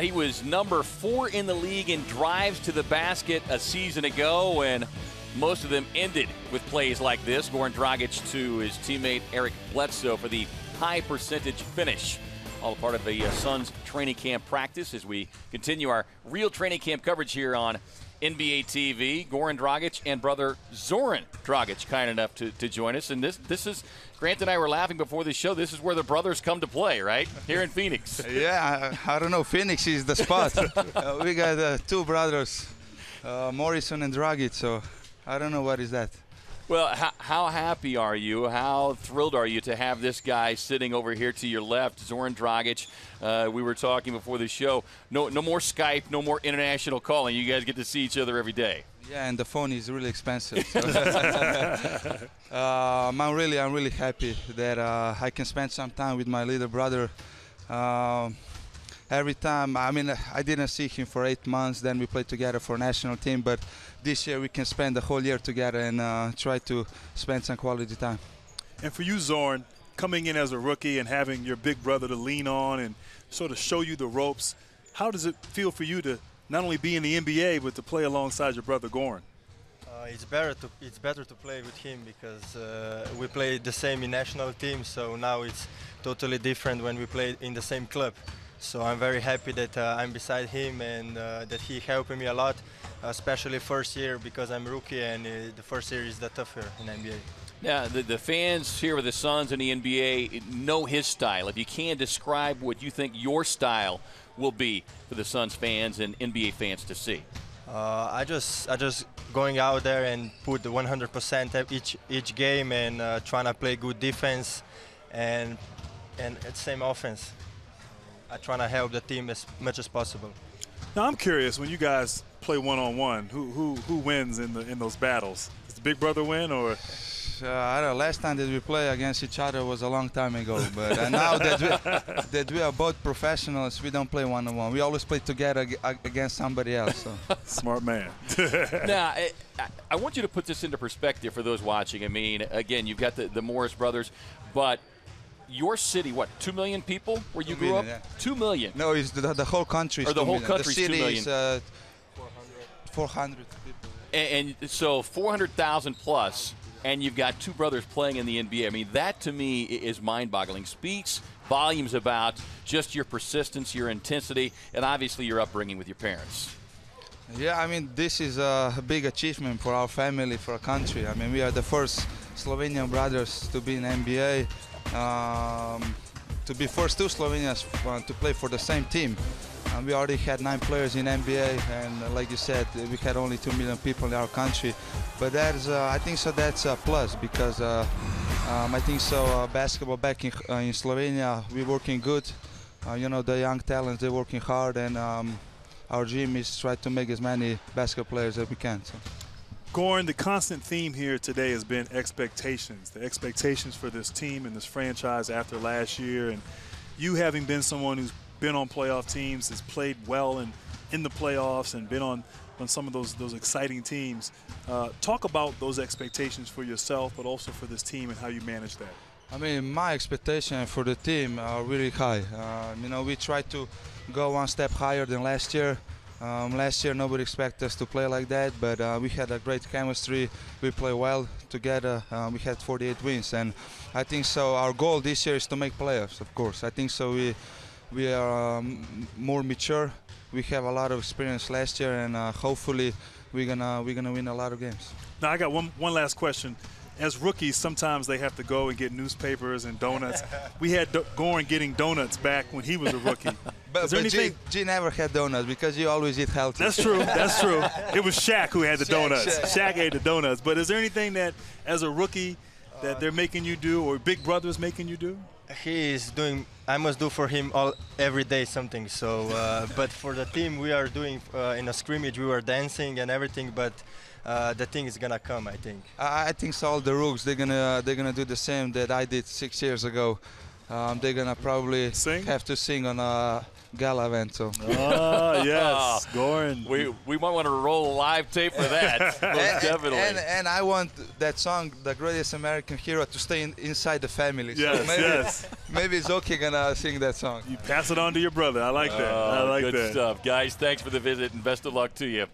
He was number 4 in the league in drives to the basket a season ago, and most of them ended with plays like this. Goran Dragic to his teammate Eric Bledsoe for the high percentage finish. All part of the Suns training camp practice as we continue our real training camp coverage here on NBA TV. Goran Dragic and brother Zoran Dragic kind enough to join us. And this is, Grant and I were laughing before the show, this is where the brothers come to play, right? Here in Phoenix. Yeah, I don't know, Phoenix is the spot. We got 2 brothers, Morrison and Dragic, so I don't know what is that. Well, how happy are you? How thrilled are you to have this guy sitting over here to your left, Zoran Dragic? We were talking before the show. No more Skype, no more international calling. You guys get to see each other every day. Yeah, and the phone is really expensive. So. I'm really happy that I can spend some time with my little brother. Every time, I mean, I didn't see him for 8 months, then we played together for national team, but this year we can spend the whole year together and try to spend some quality time. And for you, Zoran, coming in as a rookie and having your big brother to lean on and sort of show you the ropes, how does it feel for you to not only be in the NBA, but to play alongside your brother, Goran? It's better to play with him because we played the same in national team, so now it's totally different when we play in the same club. So I'm very happy that I'm beside him and that he helped me a lot, especially first year because I'm rookie and the first year is the tougher in NBA. Yeah, the fans here with the Suns and the NBA know his style. If you can describe what you think your style will be for the Suns fans and NBA fans to see. I just going out there and put the 100% at each game and trying to play good defense and at same offense. I try to help the team as much as possible. Now I'm curious, when you guys play one-on-one, who wins in those battles? Does the big brother win or? I don't know. Last time that we played against each other was a long time ago. But now that we are both professionals, we don't play one-on-one. We always play together against somebody else. So. Smart man. Now, I want you to put this into perspective for those watching. I mean, again, you've got the Morris brothers, but. Your city, what, 2 million people where you grew up? Yeah. 2 million. No, it's the whole country. Or the whole country. The city 2 million. Is 400 people. And so 400,000 plus, and you've got 2 brothers playing in the NBA. I mean, that to me is mind-boggling. Speaks volumes about just your persistence, your intensity, and obviously your upbringing with your parents. Yeah, I mean, this is a big achievement for our family, for our country. I mean, we are the first Slovenian brothers to be in the NBA. To be first 2 Slovenians to play for the same team. We already had 9 players in NBA, and like you said, we had only 2 million people in our country. But that's, I think so that's a plus because I think so basketball back in Slovenia, we're working good. You know, the young talents, they're working hard, and our dream is try to make as many basketball players as we can. So. Goran, the constant theme here today has been expectations, the expectations for this team and this franchise after last year. And you having been someone who's been on playoff teams, has played well and in the playoffs and been on some of those exciting teams, talk about those expectations for yourself but also for this team and how you manage that. I mean, my expectations for the team are really high. You know, we try to go one step higher than last year. Last year nobody expected us to play like that, but we had a great chemistry, we play well together, we had 48 wins, and I think so our goal this year is to make playoffs, of course. I think so we are more mature, we have a lot of experience last year, and hopefully we're gonna win a lot of games. Now I got one last question. As rookies, sometimes they have to go and get newspapers and donuts. We had Goran getting donuts back when he was a rookie. but G never had donuts because you always eat healthy. That's true. That's true. It was Shaq who had the donuts. Shaq ate the donuts. But is there anything that, as a rookie, that they're making you do or Big Brother's making you do? He is doing. I must do for him every day something. So, but for the team, we are doing in a scrimmage. We were dancing and everything, but. The thing is gonna come, I think. I think so all the rookies, they're gonna do the same that I did 6 years ago. They're gonna probably sing? Have to sing on a gala event. So. Oh, yes, Goran. We might want to roll a live tape for that. Definitely. And I want that song, "The Greatest American Hero," to stay inside the family. Yes, so maybe Zoki gonna sing that song. You pass it on to your brother. I like that. I like that. Good stuff, guys. Thanks for the visit and best of luck to you.